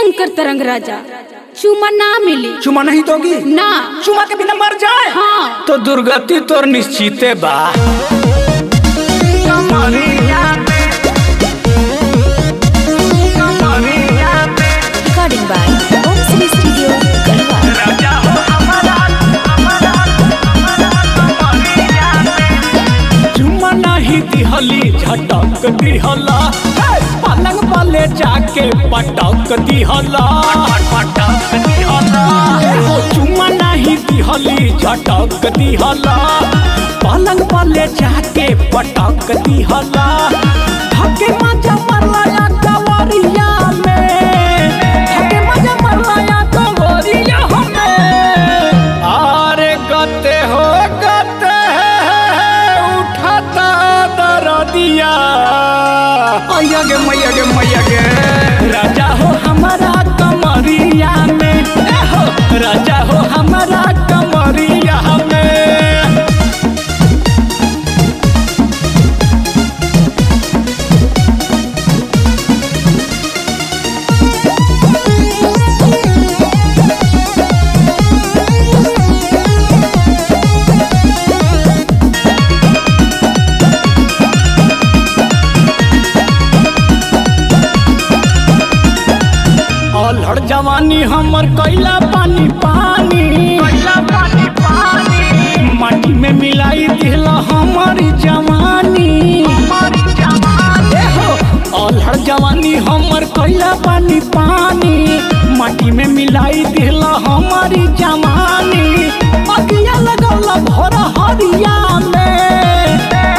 शंकर तरंग राजा चुमा ना मिली, चुमा नहीं दोगी ना, चुमा के बिना मर जाए। हाँ। तो दुर्गति तोर निश्चित बा। चुमा नहीं दिहली झटक दिहला, पलंग वाले जाके पटक दिहला, पटक दिहला। चुमा नहीं दिहली झटक दिहला, पलंग वाले जाके पटक दिहला। धके मजा मरला या कवरिया में, धके मजा मरला या कवरिया में। आरे गते हो गते उठाता दरदिया, मैया गे राजा हो हमारा कमरिया में, हो राजा हो हमारा कमरिया में। अलहड़ जवानी हमर कोयला पानी पानी, कोयला पानी पानी। माटी में मिलाई दिहला हमारी जवानी, हमारी जवानी। अलहड़ जवानी हमर कोयला पानी पानी, माटी में मिलाई दिहला हमारी जवानी। अगिया लगौला भोरा हरिया में,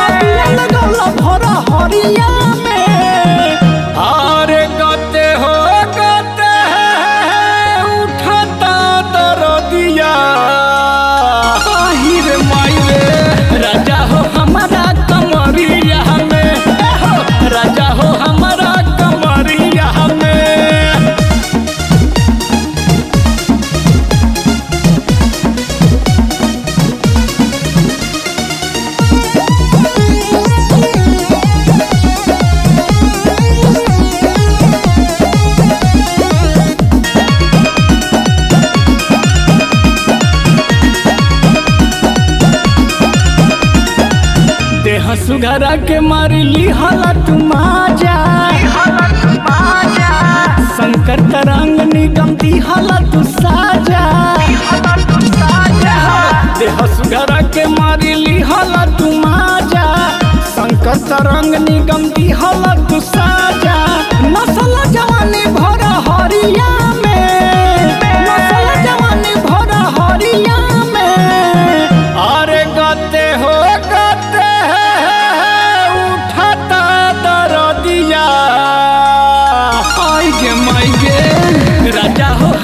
अगिया लगौला भोरा हरिया में। अरे गते हो सुघरा के मारी लिहला तुम आजा, शंकर तरंग निगम दिहला तू साजा, देह सुघरा के मारी लिहला तुम आजा, शंकर तरंग निगम दिहला तू साजा। नसला जवानी भरा हरिया में, नसला जवानी भरा हरिया में। अरे गाते हो गाते राजा हो।